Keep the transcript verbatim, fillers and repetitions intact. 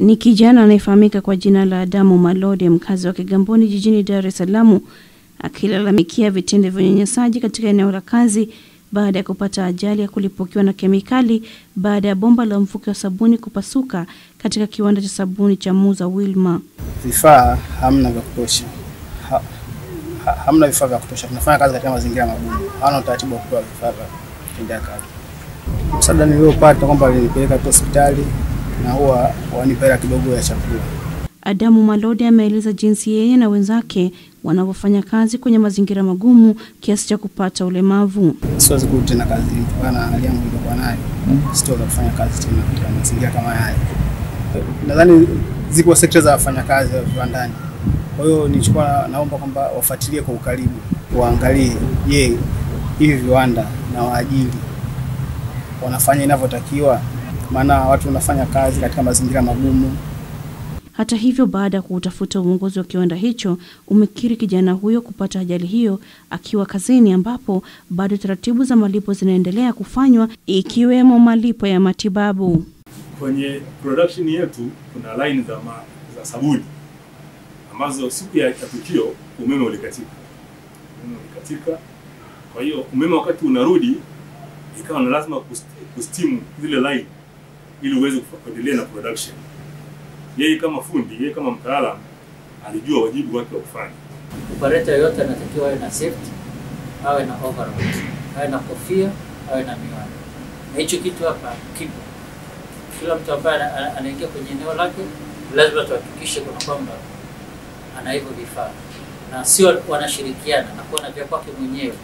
Ni kijana anayefahamika kwa jina la Adamu Malodya, mkazi wa Kigamboni jijini Dar es Salaam, akilalamikia vitendo vya unyanyasaji katika eneo la kazi baada ya kupata ajali ya kulipukiwa na kemikali baada ya bomba la mfuke wa sabuni kupasuka katika kiwanda cha sabuni cha Muza Wilma. Vifaa hamna vya kutosha. Ha, ha, hamna vifaa vya kutosha. Tunafanya kazi katika mazingira magumu. Hawana utaratibu wa kutoa vifaa vya kutendea kazi. Msaada niliopata kwamba nilipeleka kwa hospitali na huwa wanipera kidogo ya chakula. Adamu Malodya ameeleza jinsi yeye na wenzake wanavyofanya kazi kwenye mazingira magumu kiasi cha kupata ulemavu. Siwezi kutenda kazi kutokana na hali yangu nilikuwa nayo. Sitoweza kufanya kazi tena katika mazingira kama haya. Nadhani ziko sekta za wafanyakazi wa viwandani. Kwa hiyo nilichukua, naomba kwamba wafuatilie kwa ukaribu, waangalie je, hivi viwanda na waajiri wanafanya inavyotakiwa, maana watu wanafanya kazi katika mazingira magumu. Hata hivyo, baada ya kutafuta uongozi wa kiwanda hicho, umekiri kijana huyo kupata ajali hiyo akiwa kazini, ambapo bado taratibu za malipo zinaendelea kufanywa ikiwemo malipo ya matibabu. Kwenye production yetu kuna line za ma, za sabuni ambazo siku ya tukio umeme ulikatika. Umeme ulikatika. Kwa hiyo umeme wakati unarudi ikawa na lazima kustimu zile line ili uweze kuendelea na production. Yeye kama fundi, yeye kama mtaalamu alijua wajibu wake wa kufanya. Operator yote anatakiwa awe na safety, awe na overall, awe na kofia, awe na miwani. Na hicho kitu hapa kipo. Kila mtu ambaye anaingia kwenye eneo lake lazima tuhakikishe kuna kwamba ana hivyo vifaa. Na sio wanashirikiana na kuona vya kwake mwenyewe.